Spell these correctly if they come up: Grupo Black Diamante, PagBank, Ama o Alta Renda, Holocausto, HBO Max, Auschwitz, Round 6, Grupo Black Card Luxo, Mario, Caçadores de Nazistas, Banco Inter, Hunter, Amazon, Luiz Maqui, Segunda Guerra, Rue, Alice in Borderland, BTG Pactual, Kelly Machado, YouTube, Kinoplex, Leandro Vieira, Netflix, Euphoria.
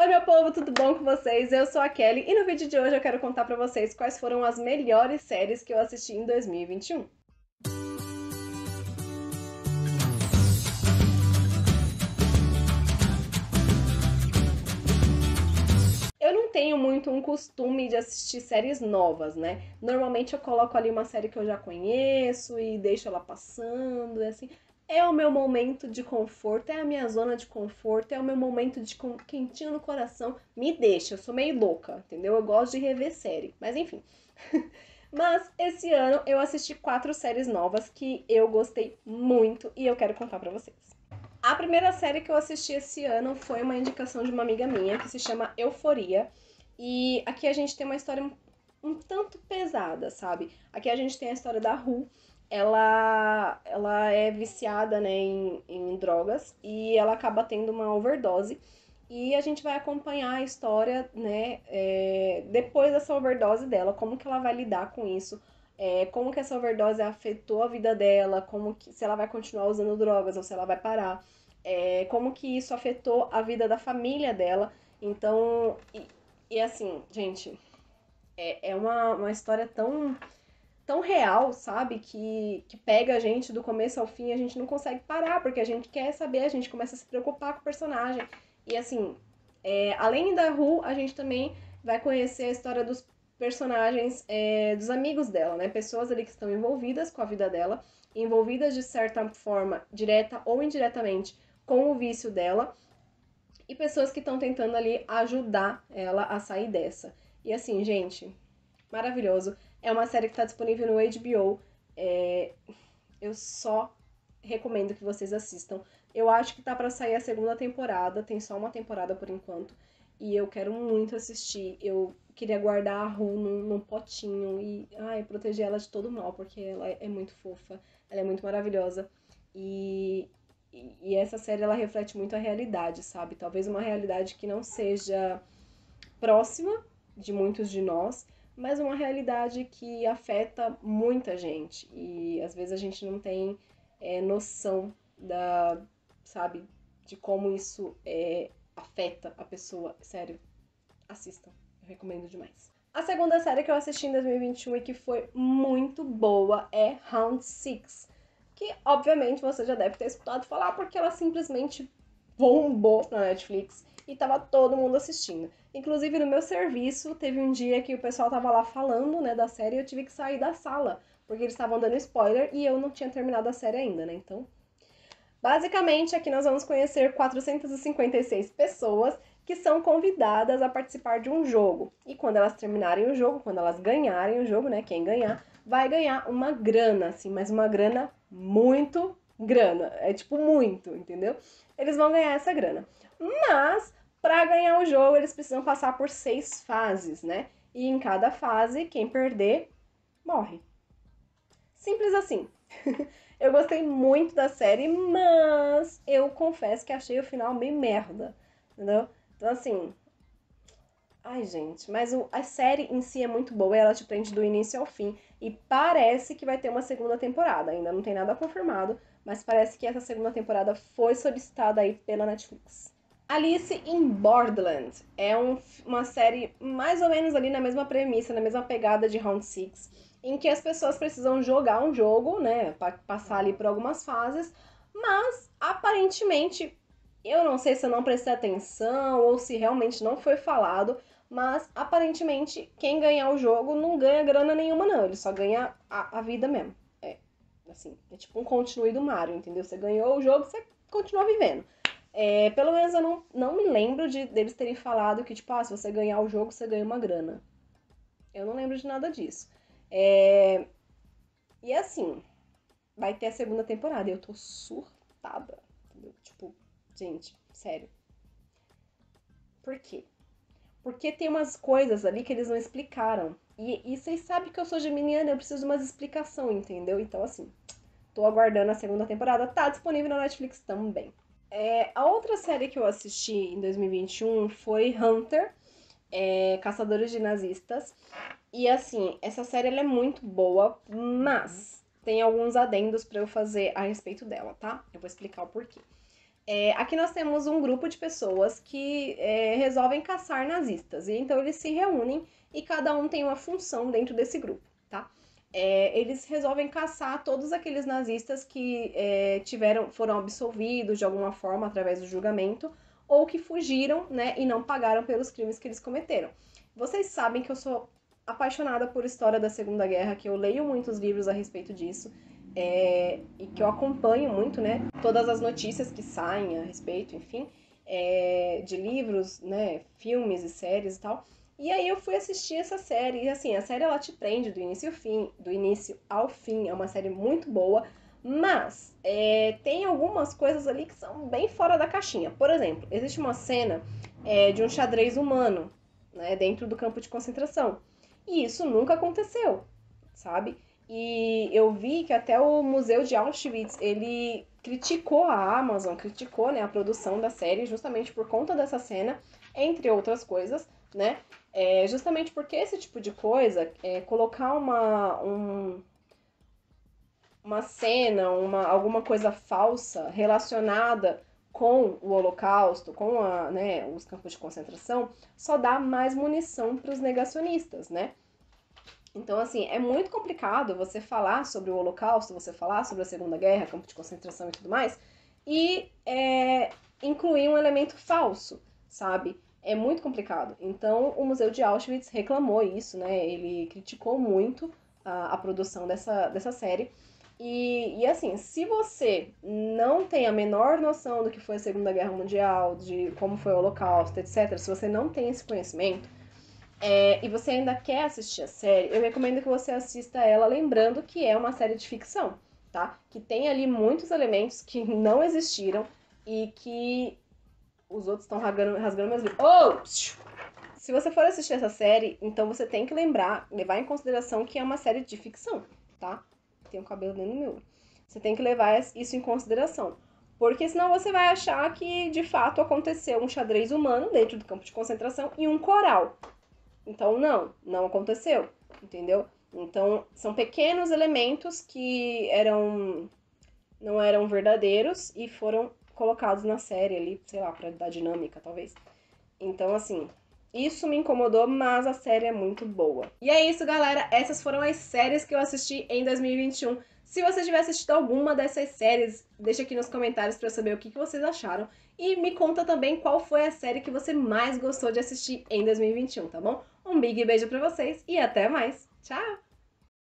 Oi meu povo, tudo bom com vocês? Eu sou a Kelly e no vídeo de hoje eu quero contar pra vocês quais foram as melhores séries que eu assisti em 2021. Eu não tenho muito um costume de assistir séries novas, né? Normalmente eu coloco ali uma série que eu já conheço e deixo ela passando, e assim... É o meu momento de conforto, é a minha zona de conforto, é o meu momento de quentinho no coração. Me deixa, eu sou meio louca, entendeu? Eu gosto de rever série, mas enfim. Mas esse ano eu assisti 4 séries novas que eu gostei muito e eu quero contar pra vocês. A primeira série que eu assisti esse ano foi uma indicação de uma amiga minha que se chama Euphoria. E aqui a gente tem uma história um tanto pesada, sabe? Aqui a gente tem a história da Rue. Ela é viciada, né, em drogas e ela acaba tendo uma overdose e a gente vai acompanhar a história, né, depois dessa overdose dela, como que ela vai lidar com isso, como que essa overdose afetou a vida dela, como que, se ela vai continuar usando drogas ou se ela vai parar, como que isso afetou a vida da família dela. Então, e assim, gente, é uma história tão real, sabe, que pega a gente do começo ao fim, a gente não consegue parar, porque a gente quer saber, a gente começa a se preocupar com o personagem. E assim, além da Rue, a gente também vai conhecer a história dos personagens, dos amigos dela, né, pessoas ali que estão envolvidas com a vida dela, envolvidas de certa forma, direta ou indiretamente, com o vício dela, e pessoas que estão tentando ali ajudar ela a sair dessa. E assim, gente, maravilhoso. É uma série que tá disponível no HBO, eu só recomendo que vocês assistam. Eu acho que tá pra sair a segunda temporada, tem só uma temporada por enquanto, e eu quero muito assistir. Eu queria guardar a Rue num potinho e proteger ela de todo mal, porque ela é muito fofa, ela é muito maravilhosa. E essa série, ela reflete muito a realidade, sabe? Talvez uma realidade que não seja próxima de muitos de nós, mas uma realidade que afeta muita gente. E às vezes a gente não tem noção de como isso afeta a pessoa. Sério, assistam, eu recomendo demais. A segunda série que eu assisti em 2021 e que foi muito boa é Round 6, que obviamente você já deve ter escutado falar porque ela simplesmente bombou na Netflix e tava todo mundo assistindo. Inclusive, no meu serviço, teve um dia que o pessoal tava lá falando, né, da série, e eu tive que sair da sala, porque eles estavam dando spoiler e eu não tinha terminado a série ainda, né, então... Basicamente, aqui nós vamos conhecer 456 pessoas que são convidadas a participar de um jogo. E quando elas terminarem o jogo, quando elas ganharem o jogo, né, quem ganhar, vai ganhar uma grana, assim, mas uma grana muito grana. É tipo muito, entendeu? Eles vão ganhar essa grana. Mas... Para ganhar o jogo, eles precisam passar por 6 fases, né? E em cada fase, quem perder, morre. Simples assim. Eu gostei muito da série, mas eu confesso que achei o final meio merda, entendeu? Então, assim... Ai, gente, mas a série em si é muito boa, ela te prende do início ao fim. E parece que vai ter uma segunda temporada, ainda não tem nada confirmado, mas parece que essa segunda temporada foi solicitada aí pela Netflix. Alice in Borderland é uma série mais ou menos ali na mesma premissa, na mesma pegada de Round 6, em que as pessoas precisam jogar um jogo, né, para passar ali por algumas fases, mas aparentemente, eu não sei se eu não prestei atenção ou se realmente não foi falado, mas aparentemente quem ganhar o jogo não ganha grana nenhuma não, ele só ganha a vida mesmo. Assim, é tipo um continue do Mario, entendeu? Você ganhou o jogo, você continua vivendo. Pelo menos eu não me lembro deles terem falado que, tipo, se você ganhar o jogo, você ganha uma grana. Eu não lembro de nada disso. E assim, vai ter a segunda temporada e eu tô surtada, entendeu? Tipo, gente, sério. Por quê? Porque tem umas coisas ali que eles não explicaram. E vocês sabem que eu sou geminiana, eu preciso de umas explicações, entendeu? Então, assim, tô aguardando a segunda temporada. Tá disponível na Netflix também. A outra série que eu assisti em 2021 foi Hunter, Caçadores de Nazistas. E assim, essa série ela é muito boa, mas tem alguns adendos pra eu fazer a respeito dela, tá? Eu vou explicar o porquê. Aqui nós temos um grupo de pessoas que resolvem caçar nazistas, e então eles se reúnem e cada um tem uma função dentro desse grupo, tá? Eles resolvem caçar todos aqueles nazistas que foram absolvidos de alguma forma através do julgamento, ou que fugiram, né, e não pagaram pelos crimes que eles cometeram. Vocês sabem que eu sou apaixonada por história da Segunda Guerra, que eu leio muitos livros a respeito disso, e que eu acompanho muito, né, todas as notícias que saem a respeito, enfim, de livros, né, filmes e séries e tal. E aí eu fui assistir essa série, e assim, a série ela te prende do início ao fim, é uma série muito boa, mas tem algumas coisas ali que são bem fora da caixinha. Por exemplo, existe uma cena de um xadrez humano, né, dentro do campo de concentração, e isso nunca aconteceu, sabe? E eu vi que até o Museu de Auschwitz, ele criticou a Amazon, criticou, né, a produção da série justamente por conta dessa cena, entre outras coisas, né? Justamente porque esse tipo de coisa, colocar uma cena, alguma coisa falsa relacionada com o Holocausto, com né, os campos de concentração, só dá mais munição para os negacionistas, né? Então, assim, é muito complicado você falar sobre o Holocausto, você falar sobre a Segunda Guerra, campo de concentração e tudo mais, e incluir um elemento falso, sabe? É muito complicado. Então, o Museu de Auschwitz reclamou isso, né? Ele criticou muito a produção dessa série. E, assim, se você não tem a menor noção do que foi a Segunda Guerra Mundial, de como foi o Holocausto, etc., se você não tem esse conhecimento, e você ainda quer assistir a série, eu recomendo que você assista ela lembrando que é uma série de ficção, tá? Que tem ali muitos elementos que não existiram e que os outros estão rasgando meus livros. Oh! Se você for assistir essa série, então você tem que levar em consideração que é uma série de ficção, tá? Tem um cabelo dentro do meu olho. Você tem que levar isso em consideração. Porque senão você vai achar que, de fato, aconteceu um xadrez humano dentro do campo de concentração e um coral. Então, não aconteceu, entendeu? Então, são pequenos elementos que não eram verdadeiros e foram colocados na série ali, sei lá, pra dar dinâmica, talvez. Então, assim, isso me incomodou, mas a série é muito boa. E é isso, galera, essas foram as séries que eu assisti em 2021. Se você tiver assistido alguma dessas séries, deixa aqui nos comentários pra eu saber o que vocês acharam. E me conta também qual foi a série que você mais gostou de assistir em 2021, tá bom? Um big beijo pra vocês e até mais. Tchau!